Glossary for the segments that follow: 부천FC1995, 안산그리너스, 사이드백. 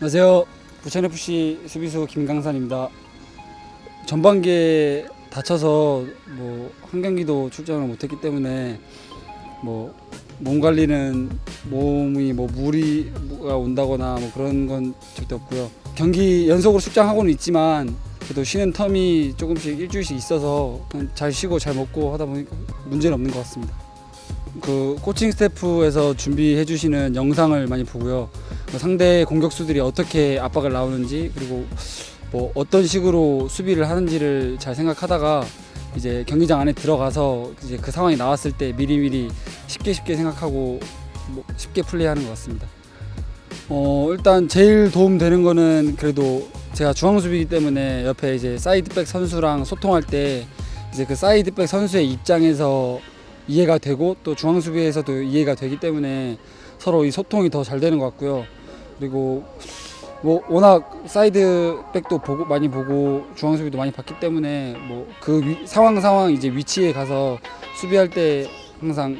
안녕하세요. 부천FC 수비수 김강산입니다. 전반기에 다쳐서 한 경기도 출전을 못했기 때문에 몸 관리는 몸이 무리가 온다거나 그런 건 절대 없고요. 경기 연속으로 출장하고는 있지만 그래도 쉬는 텀이 조금씩 일주일씩 있어서 잘 쉬고 잘 먹고 하다 보니까 문제는 없는 것 같습니다. 그 코칭 스태프에서 준비해 주시는 영상을 많이 보고요. 상대 공격수들이 어떻게 압박을 나오는지 그리고 어떤 식으로 수비를 하는지를 잘 생각하다가 이제 경기장 안에 들어가서 이제 그 상황이 나왔을 때 미리미리 쉽게 생각하고 쉽게 플레이하는 것 같습니다. 일단 제일 도움되는 거는 그래도 제가 중앙수비이기 때문에 옆에 이제 사이드백 선수랑 소통할 때 이제 그 사이드백 선수의 입장에서 이해가 되고 또 중앙수비에서도 이해가 되기 때문에 서로 이 소통이 더 잘 되는 것 같고요. 그리고 워낙 사이드백도 많이 보고 중앙수비도 많이 봤기 때문에 그 상황 이제 위치에 가서 수비할 때 항상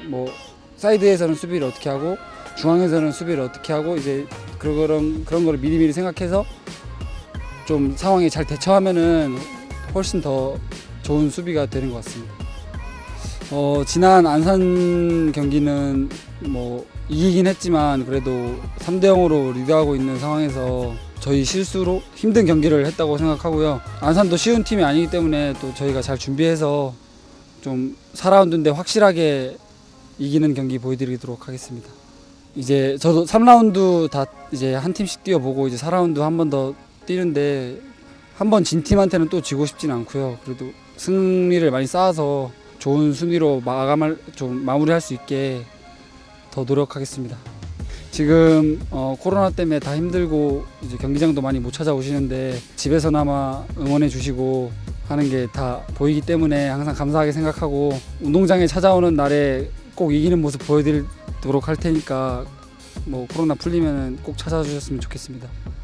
사이드에서는 수비를 어떻게 하고 중앙에서는 수비를 어떻게 하고 이제 그런 거를 미리미리 생각해서 좀 상황에 잘 대처하면은 훨씬 더 좋은 수비가 되는 것 같습니다. 지난 안산 경기는 이기긴 했지만 그래도 3대0으로 리드하고 있는 상황에서 저희 실수로 힘든 경기를 했다고 생각하고요. 안산도 쉬운 팀이 아니기 때문에 또 저희가 잘 준비해서 좀 4라운드인데 확실하게 이기는 경기 보여드리도록 하겠습니다. 이제 저도 3라운드 다 이제 한 팀씩 뛰어보고 이제 4라운드 한 번 더 뛰는데 한 번 진 팀한테는 또 지고 싶진 않고요. 그래도 승리를 많이 쌓아서 좋은 순위로 마무리할 수 있게 더 노력하겠습니다. 지금 코로나 때문에 다 힘들고 이제 경기장도 많이 못 찾아오시는데 집에서나마 응원해 주시고 하는 게 다 보이기 때문에 항상 감사하게 생각하고 운동장에 찾아오는 날에 꼭 이기는 모습 보여드리도록 할 테니까 코로나 풀리면 꼭 찾아주셨으면 좋겠습니다.